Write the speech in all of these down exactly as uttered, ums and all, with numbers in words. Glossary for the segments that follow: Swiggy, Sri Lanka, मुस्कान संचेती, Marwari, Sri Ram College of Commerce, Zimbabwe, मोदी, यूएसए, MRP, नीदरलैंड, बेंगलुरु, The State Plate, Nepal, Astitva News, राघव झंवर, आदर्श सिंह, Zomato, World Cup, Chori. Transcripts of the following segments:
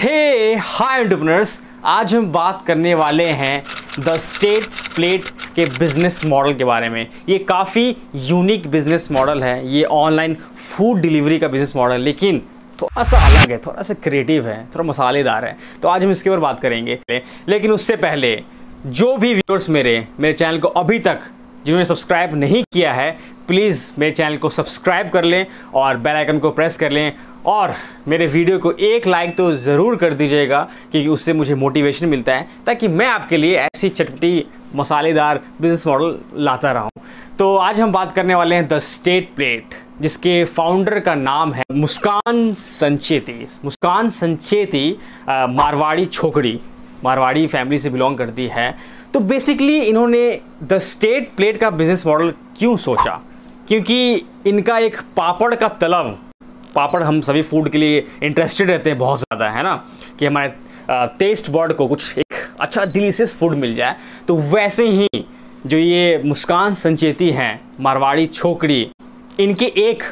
हे हाय entrepreneurs, आज हम बात करने वाले हैं द स्टेट प्लेट के बिज़नेस मॉडल के बारे में। ये काफ़ी यूनिक बिज़नेस मॉडल है, ये ऑनलाइन फूड डिलीवरी का बिज़नेस मॉडल, लेकिन थोड़ा सा अलग है, थोड़ा सा क्रिएटिव है, थोड़ा मसालेदार है। तो आज हम इसके ऊपर बात करेंगे, लेकिन उससे पहले जो भी व्यूअर्स मेरे मेरे चैनल को अभी तक जिन्होंने सब्सक्राइब नहीं किया है, प्लीज़ मेरे चैनल को सब्सक्राइब कर लें और बेल आइकन को प्रेस कर लें और मेरे वीडियो को एक लाइक तो ज़रूर कर दीजिएगा, क्योंकि उससे मुझे मोटिवेशन मिलता है ताकि मैं आपके लिए ऐसी चटपटी मसालेदार बिजनेस मॉडल लाता रहूं। तो आज हम बात करने वाले हैं द स्टेट प्लेट, जिसके फाउंडर का नाम है मुस्कान संचेती। मुस्कान संचेती आ, मारवाड़ी छोकरी, मारवाड़ी फैमिली से बिलोंग करती है। तो बेसिकली इन्होंने द स्टेट प्लेट का बिज़नेस मॉडल क्यों सोचा, क्योंकि इनका एक पापड़ का तलब, पापड़ हम सभी फूड के लिए इंटरेस्टेड रहते हैं बहुत ज़्यादा, है ना, कि हमारे टेस्ट बर्ड को कुछ एक अच्छा डिलीशियस फूड मिल जाए। तो वैसे ही जो ये मुस्कान संचेती हैं, मारवाड़ी छोकरी, इनके एक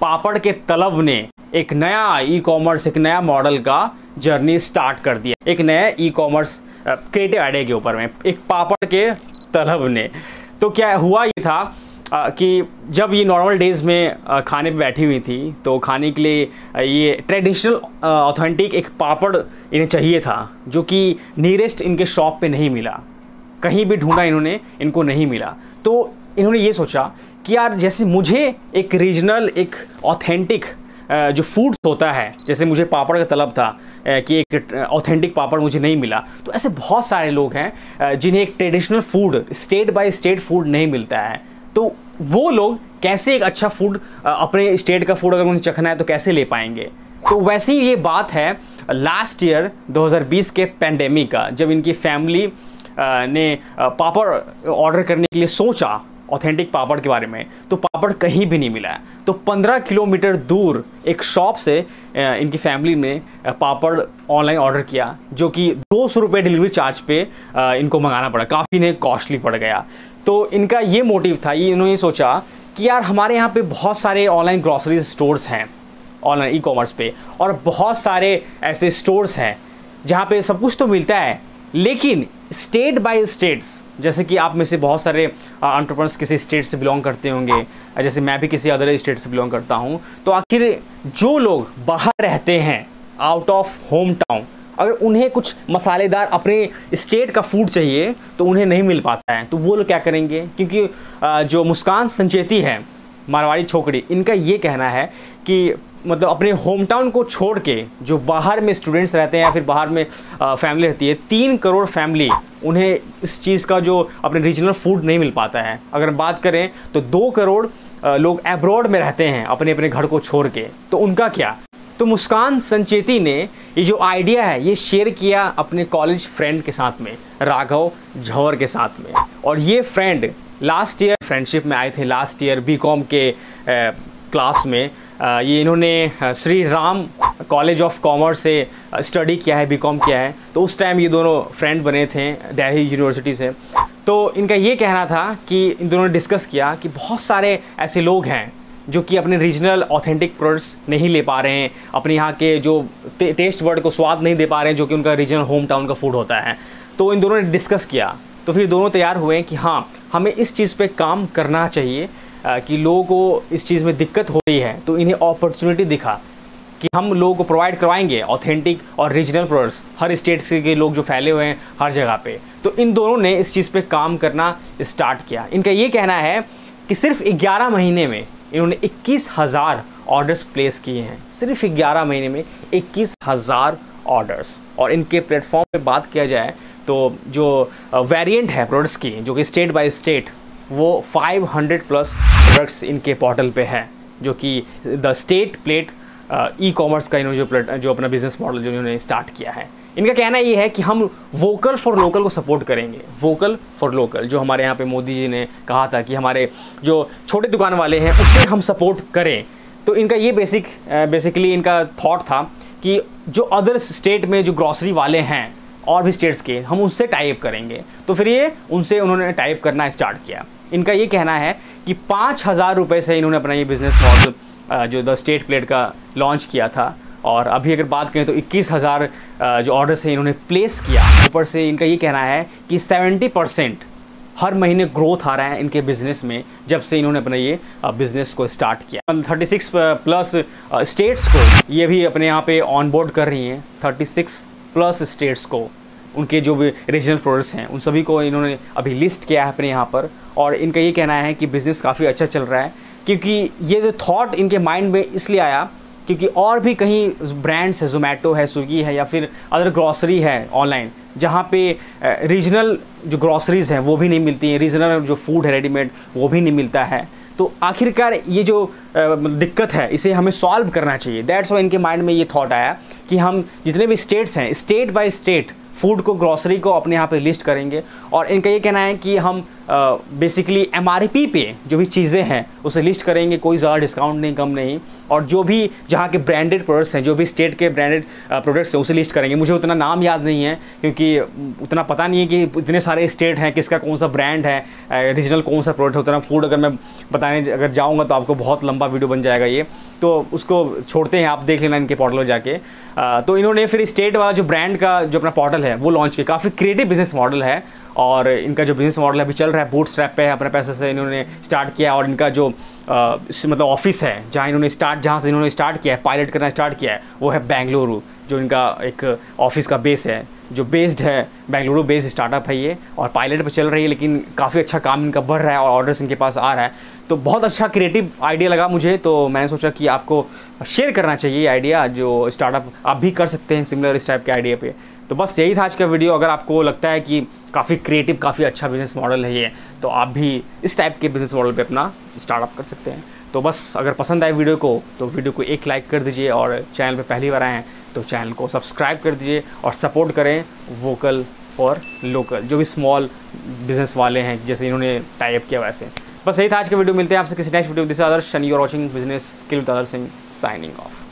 पापड़ के तलब ने एक नया ई कॉमर्स, एक नया मॉडल का जर्नी स्टार्ट कर दिया, एक नया ई कॉमर्स क्रिएटिव आइडिया के ऊपर में, एक पापड़ के तलब ने। तो क्या हुआ ये था आ, कि जब ये नॉर्मल डेज़ में आ, खाने पे बैठी हुई थी, तो खाने के लिए आ, ये ट्रेडिशनल ऑथेंटिक एक पापड़ इन्हें चाहिए था, जो कि नियरेस्ट इनके शॉप पे नहीं मिला, कहीं भी ढूंढा इन्होंने, इनको नहीं मिला। तो इन्होंने ये सोचा कि यार जैसे मुझे एक रीजनल, एक ऑथेंटिक जो फूड्स होता है, जैसे मुझे पापड़ का तलब था कि एक ऑथेंटिक पापड़ मुझे नहीं मिला, तो ऐसे बहुत सारे लोग हैं जिन्हें एक traditional food, state by state food नहीं मिलता है। तो वो लोग कैसे एक अच्छा फूड, अपने स्टेट का फूड अगर उन्हें चखना है तो कैसे ले पाएंगे। तो वैसे ही ये बात है लास्ट ईयर दो हज़ार बीस के पैंडेमिक का, जब इनकी फैमिली ने पापड़ ऑर्डर करने के लिए सोचा ऑथेंटिक पापड़ के बारे में, तो पापड़ कहीं भी नहीं मिला। तो पंद्रह किलोमीटर दूर एक शॉप से इनकी फैमिली ने पापड़ ऑनलाइन ऑर्डर किया, जो कि दो सौ रुपये डिलीवरी चार्ज पे इनको मंगाना पड़ा, काफ़ी इन्हें कॉस्टली पड़ गया। तो इनका ये मोटिव था, ये इन्होंने सोचा कि यार हमारे यहाँ पे बहुत सारे ऑनलाइन ग्रॉसरी स्टोर्स हैं, ऑनलाइन ई कॉमर्स पे, और बहुत सारे ऐसे स्टोर्स हैं जहाँ पे सब कुछ तो मिलता है, लेकिन स्टेट बाय स्टेट्स, जैसे कि आप में से बहुत सारे एंटरप्रेन्योर्स किसी स्टेट से बिलोंग करते होंगे, जैसे मैं भी किसी अदर स्टेट से बिलोंग करता हूँ। तो आखिर जो लोग बाहर रहते हैं, आउट ऑफ होम टाउन, अगर उन्हें कुछ मसालेदार अपने स्टेट का फूड चाहिए तो उन्हें नहीं मिल पाता है। तो वो लोग क्या करेंगे, क्योंकि जो मुस्कान संचेती है, मारवाड़ी छोकरी, इनका ये कहना है कि मतलब अपने होम टाउन को छोड़ के जो बाहर में स्टूडेंट्स रहते हैं या फिर बाहर में फैमिली रहती है, तीन करोड़ फैमिली, उन्हें इस चीज़ का जो अपने रीजनल फूड नहीं मिल पाता है। अगर बात करें तो दो करोड़ लोग एब्रॉड में रहते हैं अपने अपने घर को छोड़ के, तो उनका क्या। तो मुस्कान संचेती ने ये जो आइडिया है ये शेयर किया अपने कॉलेज फ्रेंड के साथ में, राघव झंवर के साथ में, और ये फ्रेंड लास्ट ईयर फ्रेंडशिप में आए थे, लास्ट ईयर बीकॉम के क्लास में। ये इन्होंने Shri Ram college of commerce से स्टडी किया है, बीकॉम किया है। तो उस टाइम ये दोनों फ्रेंड बने थे दिल्ली यूनिवर्सिटी से। तो इनका ये कहना था कि इन दोनों ने डिस्कस किया कि बहुत सारे ऐसे लोग हैं जो कि अपने रीजनल ऑथेंटिक प्रोडक्ट्स नहीं ले पा रहे हैं, अपने यहाँ के जो टे, टेस्ट बर्ड को स्वाद नहीं दे पा रहे हैं, जो कि उनका रीजनल होम टाउन का फूड होता है। तो इन दोनों ने डिस्कस किया, तो फिर दोनों तैयार हुए कि हाँ हमें इस चीज़ पे काम करना चाहिए, आ, कि लोगों को इस चीज़ में दिक्कत हो रही है। तो इन्हें अपॉर्चुनिटी दिखा कि हम लोगों को प्रोवाइड करवाएंगे ऑथेंटिक और रीजनल प्रोडक्ट्स, हर स्टेट के लोग जो फैले हुए हैं हर जगह पर। तो इन दोनों ने इस चीज़ पर काम करना स्टार्ट किया। इनका ये कहना है कि सिर्फ ग्यारह महीने में इन्होंने इक्कीस हज़ार ऑर्डर्स प्लेस किए हैं, सिर्फ ग्यारह महीने में इक्कीस हज़ार ऑर्डर्स। और इनके प्लेटफॉर्म पे बात किया जाए तो जो वेरिएंट है प्रोडक्ट्स की, जो कि स्टेट बाय स्टेट, वो पाँच सौ प्लस प्रोडक्ट्स इनके पोर्टल पे हैं, जो कि the state plate e commerce का इन्होंने जो जो अपना बिजनेस मॉडल जो इन्होंने स्टार्ट किया है। इनका कहना ये है कि हम वोकल फॉर लोकल को सपोर्ट करेंगे, वोकल फॉर लोकल, जो हमारे यहाँ पे मोदी जी ने कहा था कि हमारे जो छोटे दुकान वाले हैं उसे हम सपोर्ट करें। तो इनका ये बेसिक बेसिकली इनका थॉट था कि जो अदर स्टेट में जो ग्रॉसरी वाले हैं और भी स्टेट्स के, हम उससे टाई अप करेंगे। तो फिर ये उनसे उन्होंने टाई अप करना स्टार्ट किया। इनका ये कहना है कि पाँच हज़ार रुपये से इन्होंने अपना ये बिज़नेस मॉडल जो द स्टेट प्लेट का लॉन्च किया था, और अभी अगर बात करें तो इक्कीस हज़ार जो ऑर्डर्स हैं इन्होंने प्लेस किया। ऊपर से इनका ये कहना है कि सेवेंटी परसेंट हर महीने ग्रोथ आ रहा है इनके बिज़नेस में जब से इन्होंने अपने ये बिज़नेस को स्टार्ट किया। थर्टी सिक्स प्लस स्टेट्स को ये भी अपने यहाँ पे ऑन बोर्ड कर रही हैं। थर्टी सिक्स प्लस स्टेट्स को उनके जो भी रीजनल प्रोडक्ट्स हैं उन सभी को इन्होंने अभी लिस्ट किया है अपने यहाँ पर। और इनका ये कहना है कि बिज़नेस काफ़ी अच्छा चल रहा है, क्योंकि ये जो थाट इनके माइंड में इसलिए आया क्योंकि और भी कहीं ब्रांड्स है, जोमेटो है, स्विगी है या फिर अदर ग्रॉसरी है ऑनलाइन, जहाँ पे रीजनल जो ग्रॉसरीज़ हैं वो भी नहीं मिलती हैं, रीजनल जो फूड है रेडीमेड वो भी नहीं मिलता है। तो आखिरकार ये जो दिक्कत है इसे हमें सॉल्व करना चाहिए। दैट्स व्हाई इनके माइंड में ये थॉट आया कि हम जितने भी स्टेट्स हैं स्टेट बाय स्टेट फूड को, ग्रॉसरी को अपने यहाँ पे लिस्ट करेंगे। और इनका ये कहना है कि हम बेसिकली एम आर पी पे जो भी चीज़ें हैं उसे लिस्ट करेंगे, कोई ज़्यादा डिस्काउंट नहीं, कम नहीं, और जो भी जहाँ के ब्रांडेड प्रोडक्ट्स हैं, जो भी स्टेट के ब्रांडेड प्रोडक्ट्स हैं उसे लिस्ट करेंगे। मुझे उतना नाम याद नहीं है क्योंकि उतना पता नहीं है कि इतने सारे स्टेट हैं, किसका कौन सा ब्रांड है, रीजनल कौन सा प्रोडक्ट है। उतना फूड अगर मैं बताने अगर जाऊँगा तो आपको बहुत लंबा वीडियो बन जाएगा ये, तो उसको छोड़ते हैं, आप देख लेना इनके पोर्टल पर जाके। तो इन्होंने फिर स्टेट वाला जो ब्रांड का जो अपना पोर्टल है वो लॉन्च किया। काफ़ी क्रिएटिव बिजनेस मॉडल है और इनका जो बिज़नेस मॉडल अभी चल रहा है बूट स्ट्रैप पे अपने पैसे से इन्होंने स्टार्ट किया। और इनका जो आ, मतलब ऑफिस है जहाँ इन्होंने स्टार्ट जहाँ से इन्होंने स्टार्ट किया है, पायलट करना स्टार्ट किया है, वो है बेंगलुरु, जो इनका एक ऑफिस का बेस है, जो बेस्ड है बेंगलुरु बेस्ड स्टार्टअप है ये, और पायलट पे चल रही है। लेकिन काफ़ी अच्छा काम इनका बढ़ रहा है और ऑर्डर्स इनके पास आ रहा है। तो बहुत अच्छा क्रिएटिव आइडिया लगा मुझे, तो मैंने सोचा कि आपको शेयर करना चाहिए ये आइडिया, जो स्टार्टअप आप भी कर सकते हैं सिमिलर इस टाइप के आइडिया पे। तो बस यही था आज का वीडियो। अगर आपको लगता है कि काफ़ी क्रिएटिव, काफ़ी अच्छा बिज़नेस मॉडल है ये, तो आप भी इस टाइप के बिज़नेस मॉडल पे अपना स्टार्टअप कर सकते हैं। तो बस अगर पसंद आए वीडियो को तो वीडियो को एक लाइक कर दीजिए, और चैनल पर पहली बार आए हैं तो चैनल को सब्सक्राइब कर दीजिए और सपोर्ट करें वोकल फॉर लोकल जो भी स्मॉल बिजनेस वाले हैं, जैसे इन्होंने टाई अप किया वैसे। बस यही था आज का वीडियो। मिलते हैं आपसे किसी next video. This Adarsh and you are watching business skill with आदर्श सिंह, signing of.